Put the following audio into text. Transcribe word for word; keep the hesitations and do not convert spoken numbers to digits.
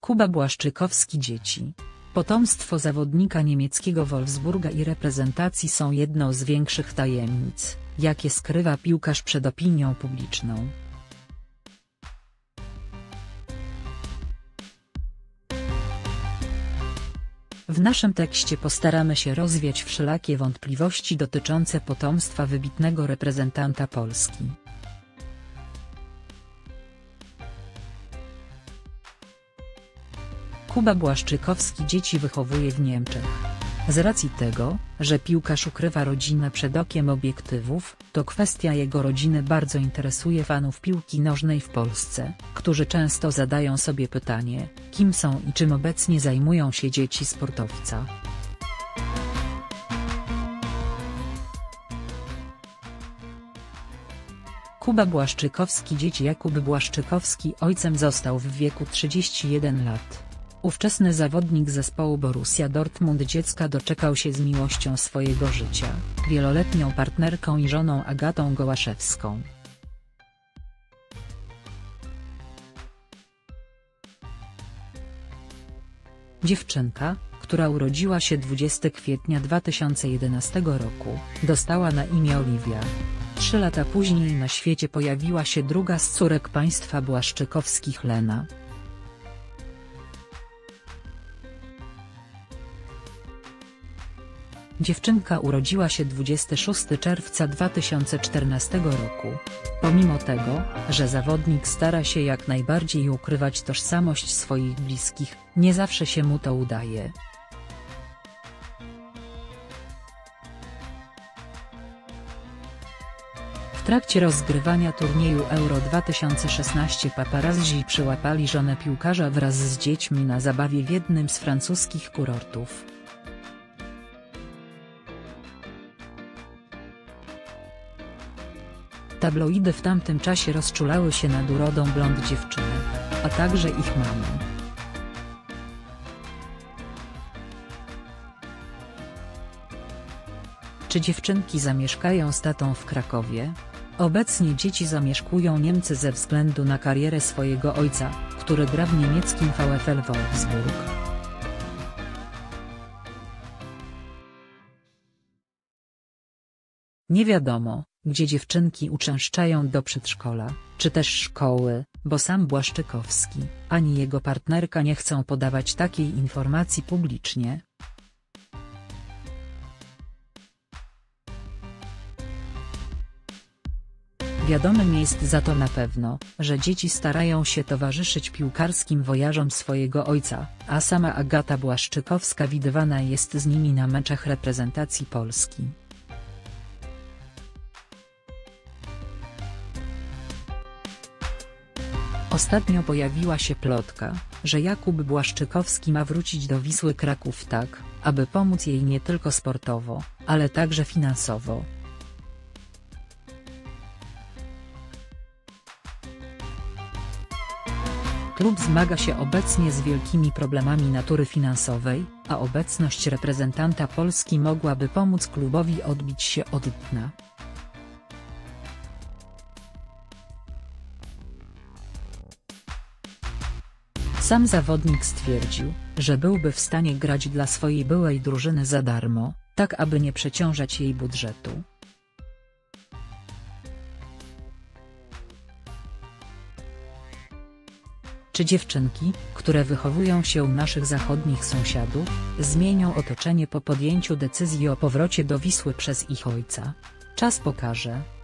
Kuba Błaszczykowski dzieci. Potomstwo zawodnika niemieckiego Wolfsburga i reprezentacji są jedną z większych tajemnic, jakie skrywa piłkarz przed opinią publiczną. W naszym tekście postaramy się rozwiać wszelakie wątpliwości dotyczące potomstwa wybitnego reprezentanta Polski. Kuba Błaszczykowski dzieci wychowuje w Niemczech. Z racji tego, że piłkarz ukrywa rodzinę przed okiem obiektywów, to kwestia jego rodziny bardzo interesuje fanów piłki nożnej w Polsce, którzy często zadają sobie pytanie, kim są i czym obecnie zajmują się dzieci sportowca. Kuba Błaszczykowski dzieci. Jakub Błaszczykowski ojcem został w wieku trzydziestu jeden lat. Ówczesny zawodnik zespołu Borussia Dortmund dziecka doczekał się z miłością swojego życia, wieloletnią partnerką i żoną Agatą Gołaszewską. Dziewczynka, która urodziła się dwudziestego kwietnia dwa tysiące jedenastego roku, dostała na imię Oliwia. Trzy lata później na świecie pojawiła się druga z córek państwa Błaszczykowskich, Lena. Dziewczynka urodziła się dwudziestego szóstego czerwca dwa tysiące czternastego roku. Pomimo tego, że zawodnik stara się jak najbardziej ukrywać tożsamość swoich bliskich, nie zawsze się mu to udaje. W trakcie rozgrywania turnieju Euro dwa tysiące szesnaście paparazzi przyłapali żonę piłkarza wraz z dziećmi na zabawie w jednym z francuskich kurortów. Tabloidy w tamtym czasie rozczulały się nad urodą blond dziewczyny, a także ich mamą. Czy dziewczynki zamieszkają z tatą w Krakowie? Obecnie dzieci zamieszkują Niemcy ze względu na karierę swojego ojca, który gra w niemieckim VfL Wolfsburg. Nie wiadomo, gdzie dziewczynki uczęszczają do przedszkola, czy też szkoły, bo sam Błaszczykowski, ani jego partnerka nie chcą podawać takiej informacji publicznie. Wiadomym jest za to na pewno, że dzieci starają się towarzyszyć piłkarskim wojażom swojego ojca, a sama Agata Błaszczykowska widywana jest z nimi na meczach reprezentacji Polski. Ostatnio pojawiła się plotka, że Jakub Błaszczykowski ma wrócić do Wisły Kraków tak, aby pomóc jej nie tylko sportowo, ale także finansowo. Klub zmaga się obecnie z wielkimi problemami natury finansowej, a obecność reprezentanta Polski mogłaby pomóc klubowi odbić się od dna. Sam zawodnik stwierdził, że byłby w stanie grać dla swojej byłej drużyny za darmo, tak aby nie przeciążać jej budżetu. Czy dziewczynki, które wychowują się u naszych zachodnich sąsiadów, zmienią otoczenie po podjęciu decyzji o powrocie do Wisły przez ich ojca? Czas pokaże.